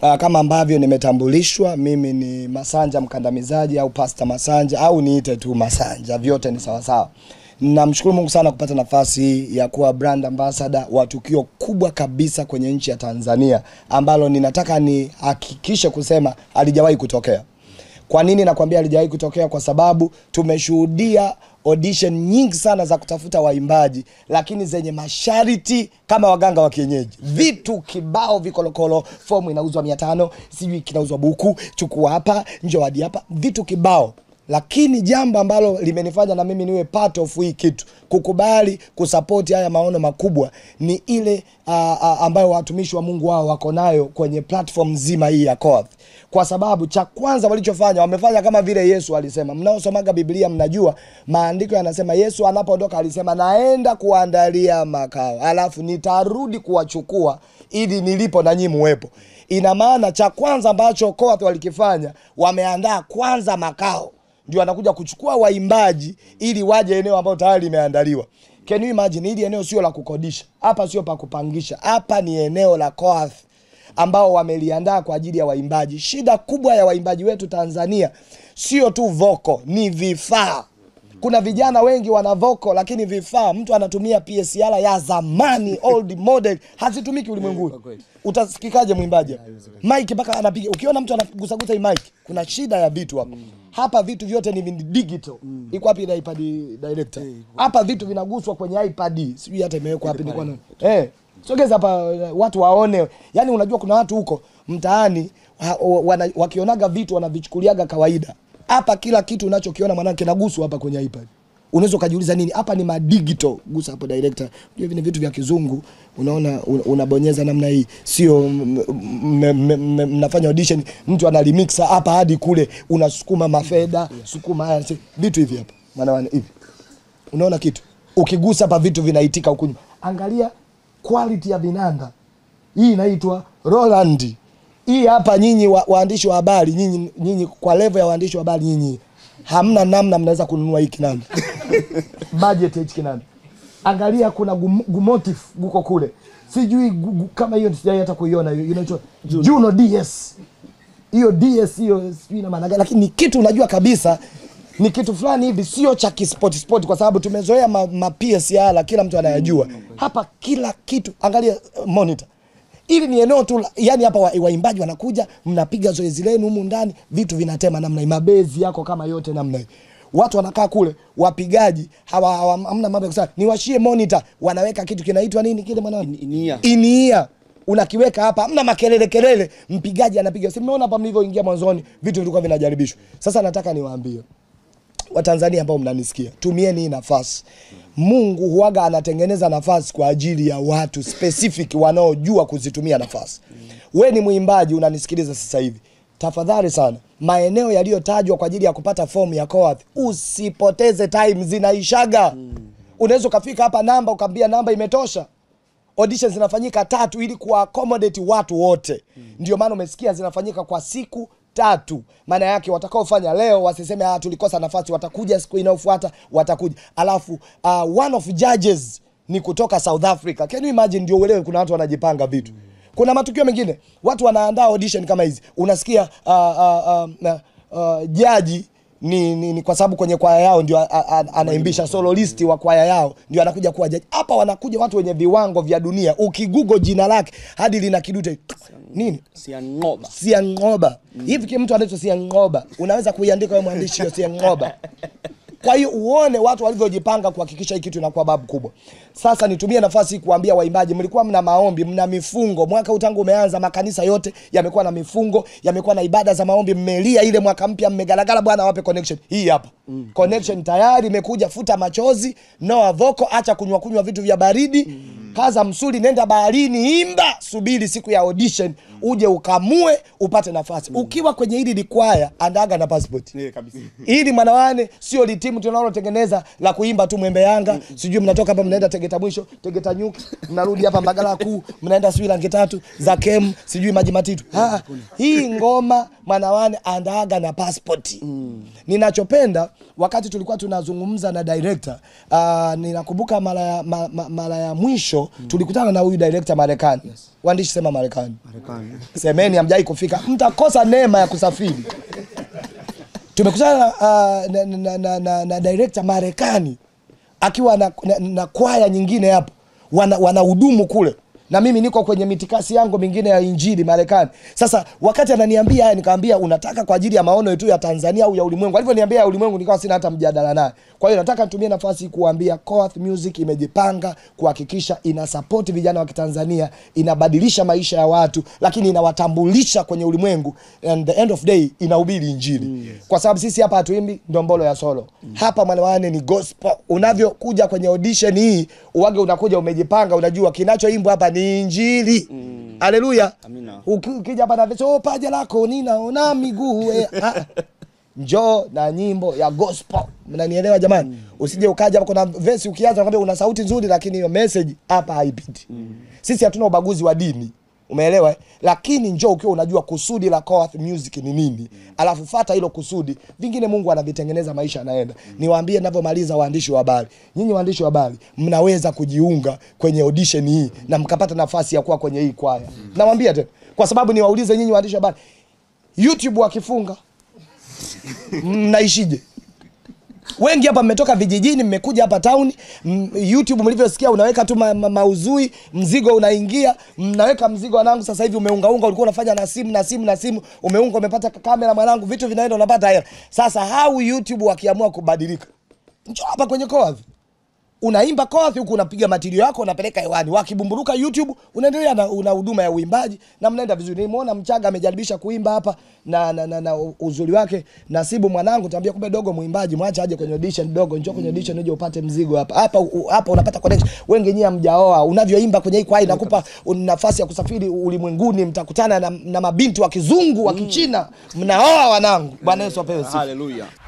Kama ambavyo nimetambulishwa, mimi ni Masanja mkandamizaji au Pastor Masanja au niite tu Masanja, vyote ni sawa sawa. Namshukuru Mungu sana kupata nafasi ya kuwa brand ambassador wa tukio kubwa kabisa kwenye nchi ya Tanzania ambalo ninataka nihakikishe kusema alijawahi kutokea. Kwa nini nakwambia alijawahi kutokea? Kwa sababu tumeshuhudia audition nyingi sana za kutafuta waimbaji, lakini zenye masharti kama waganga wa kienyeji. Vitu kibao vikolokolo, fomu inauzwa 500, sijui kinauzwa buku, chukua hapa, njoo hadi hapa, vitu kibao. Lakini jambo ambalo limenifanya na mimi niwe part of hii kitu, kukubali kusupport haya maono makubwa, ni ile ambayo watumishi wa Mungu wao wako nayo kwenye platform nzima hii ya Coath. Kwa sababu cha kwanza walichofanya, wamefanya kama vile Yesu alisema. Mnaosomaga Biblia mnajua maandiko yanasema Yesu anapoondoka alisema naenda kuandalia makao, alafu nitarudi kuwachukua ili nilipo na nyinyi muwepo. Ina maana cha kwanza ambacho Coath walikifanya, wameandaa kwanza makao. Ndio anakuja kuchukua waimbaji ili waje eneo ambalo tayari limeandaliwa. Can you imagine? Hili eneo sio la kukodisha. Hapa sio pa kupangisha. Hapa ni eneo la Coath ambao wameliandaa kwa ajili ya waimbaji. Shida kubwa ya waimbaji wetu Tanzania sio tu voko, ni vifaa. Kuna vijana wengi wana voko lakini vifaa, mtu anatumia PSR ya zamani, old model, hazitumiki ulimwenguni. Utasikikaje mwimbaji? Mike mpaka anapiga. Ukiona mtu anagusagusa hii mic, kuna shida ya vitu hapa. Hapa vitu vyote ni digital. Iko wapi ile iPad director? Hapa vitu vinaguswa kwenye iPad. Sijui hata imewekwa wapi, ni kwa nani? Sogeza hapa watu waone. Yaani unajua kuna watu huko mtaani wakionaga vitu wanavichukuliaga kawaida. Hapa kila kitu unachokiona mwanangu kinaguswa hapa kwenye iPad. Unaweza kujiuliza nini? Hapa ni madigital. Gusa hapo director. Hivi ni vitu vya kizungu. Unaona unabonyeza namna hii. Sio mnafanya audition, mtu analimixa hapa hadi kule, unasukuma mafeda, sukuma haya vitu hivi hapa. Maana hivi. Unaona kitu. Ukigusa hapa vitu vinaitika huko nyuma. Angalia quality ya vinanda. Hii inaitwa Roland. Hii hapa nyinyi waandishi wa habari, nyinyi kwa level ya waandishi wa habari nyinyi hamna namna mnaweza kununua hiki nani. Budget hiki nani. Angalia kuna gumotif guko kule. Sijui kama hiyo sijai hata kuiona hiyo inaitwa Juno DS. Hiyo DS hiyo sijui na maana gani, lakini ni kitu unajua kabisa ni kitu fulani hivi, sio cha sport kwa sababu tumezoea PSR kila mtu anayajua. Hapa kila kitu. Angalia monitor. Ili ni eneo tu, yani hapa waimbaji wanakuja, mnapiga zoezi lenu humu ndani, vitu vinatema namna hii, mabezi yako kama yote namna hii. Watu wanakaa kule, wapigaji hamna mambo ya kusema niwashie monitor, wanaweka kitu kinaitwa nini kile mwanangu? Inia. Unakiweka hapa, hamna makelele kelele, mpigaji anapiga. Si mmeona hapa mlivyoingia mwanzoni, vitu vilikuwa vinajaribishwa. Sasa nataka niwaambie Watanzania ambao mnanisikia, tumieni hii nafasi. Mungu huaga anatengeneza nafasi kwa ajili ya watu specific wanaojua kuzitumia nafasi. Wewe ni muimbaji unanisikiliza sasa hivi, tafadhali sana, maeneo yaliyotajwa kwa ajili ya kupata fomu ya Coath usipoteze time, zinaishaga. Unaweza kafika hapa namba ukaambia namba imetosha. Auditions zinafanyika 3 ili kuaccommodate watu wote. Ndio maana umesikia zinafanyika kwa siku 3. Maana yake watakaofanya leo wasiseme ah tulikosa nafasi, watakuja siku inayofuata watakuja. Alafu one of judges ni kutoka South Africa. Can you imagine? Ndio uelewe kuna watu wanajipanga vitu. Kuna matukio mengine watu wanaandaa audition kama hizi. Unasikia jaji ni kwa sababu kwenye kwaya yao ndio anaimbisha soloist wa kwaya yao ndio anakuja kuwa jaji. Hapa wanakuja watu wenye viwango vya dunia. Ukigugo jina lake hadi lina kidute nini? Sia Ngoba. Sia Ngoba. Hivi kile mtu anaitwa Sia Ngoba, unaweza kuiandika wewe mwandishi wa Sia Ngoba. Kwa hiyo uone watu walivyojipanga kuhakikisha hiki kitu inakuwa babu kubwa. Sasa nitumie nafasi kuambia waimbaji, mlikuwa mna maombi, mna mifungo. Mwaka huu tangu umeanza makanisa yote yamekuwa na mifungo, yamekuwa na ibada za maombi, mmelia ile mwaka mpya mmegalagala Bwana awape connection. Hii hapa. Connection tayari imekuja, futa machozi, noa voko, acha kunywa vitu vya baridi. Kaza msuli, nenda baharini, imba, subiri siku ya audition, uje ukamue, upate nafasi. Ukiwa kwenye hili likwaya, andaaga na passport. Hili manawane, sio litimu tunalotengeneza la kuimba tu Mwembe Yanga, sijui mnatoka hapa mnaenda Tegeta Mwisho, Tegeta Nyuki, mnarudi hapa Mbagala Kuu, mnaenda sijui Lange Tatu, Zakemu, sijui Maji Matitu. Hii ngoma Manawani andaaga na passporti. Ninachopenda wakati tulikuwa tunazungumza na director, ninakumbuka mara ya mwisho tulikutana na huyu director Marekani. Yes. Waandishi sema Marekani. Marekani. Semeni hamjai kufika. Mtakosa neema ya kusafiri. Tumekutana na director Marekani akiwa na kwaya nyingine hapo. Wanahudumu kule. Na mimi niko kwenye mitikasi yangu mingine ya injili Marekani. Sasa wakati ananiambia haya nikamwambia unataka kwa ajili ya maono yetu ya Tanzania au ya ulimwengu. Alivyoniambia ya ulimwengu nikawa sina hata mjadala naye. Kwa hiyo nataka nitumie nafasi kuambia Coath Music imejipanga kuhakikisha ina support vijana wa Tanzania, inabadilisha maisha ya watu, lakini inawatambulisha kwenye ulimwengu, and the end of day inahubiri injili. Yes. Kwa sababu sisi hapa hatuimbi ndombolo ya solo. Hapa Malawane ni gospel. Unavyokuja kwenye audition hii, uwage unakuja umejipanga, unajua kinachoimbwa hapa ni injili. Haleluya. Amina. Ukija hapa na viso paja lako ninaona miguu. Njoo na nyimbo ya gospel. Mnanielewa jamani? Usije ukaja hapo kuna verse ukianza unakwambia una sauti nzuri lakini hiyo message hapa haipiti. Sisi hatuna ubaguzi wa dini. Umeelewa? Lakini njoo ukiwa unajua kusudi la Coath Music ni nini. Alafu fuata hilo kusudi. Vingine Mungu anavitengeneza maisha yanaenda. Niwaambie ninapomaliza waandishi wa habari. Nyinyi waandishi wa habari mnaweza kujiunga kwenye audition hii na mkapata nafasi ya kuwa kwenye hii kwaya. Nawaambia tena kwa sababu niwaulize nyinyi waandishi wa habari. YouTube wakifunga mnaishije? Wengi hapa mmetoka vijijini, mmekuja hapa town, YouTube mlivyosikia unaweka tu mauzui, mzigo unaingia, mnaweka mzigo wanangu sasa hivi umeungaunga, ulikuwa unafanya na simu, umeunga umepata kamera mwanangu, vitu vinaenda unapata hela. Sasa hao YouTube wakiamua kubadilika. Njoo hapa kwenye Coath. Unaimba Coath huko unapiga matirio yako unapeleka hewani. Wakibumburuka YouTube unaendelea na una huduma ya uimbaji na mnaenda vizuri. Nimeona Mchaga amejaribisha kuimba hapa na uzuri wake. Nasibu mwanangu tambia kumbe dogo muimbaji mwacha aje kwenye audition dogo njoo kwenye audition uje upate mzigo hapa. Hapa unapata connection. Wengi nyinyi hamjaoa. Unavyoimba kwenye hii kwaya inakupa nafasi ya kusafiri ulimwenguni mtakutana na mabinti wa kizungu wa kichina. Mnaoa wanangu. Bwana Yesu apewe sifa. Hallelujah.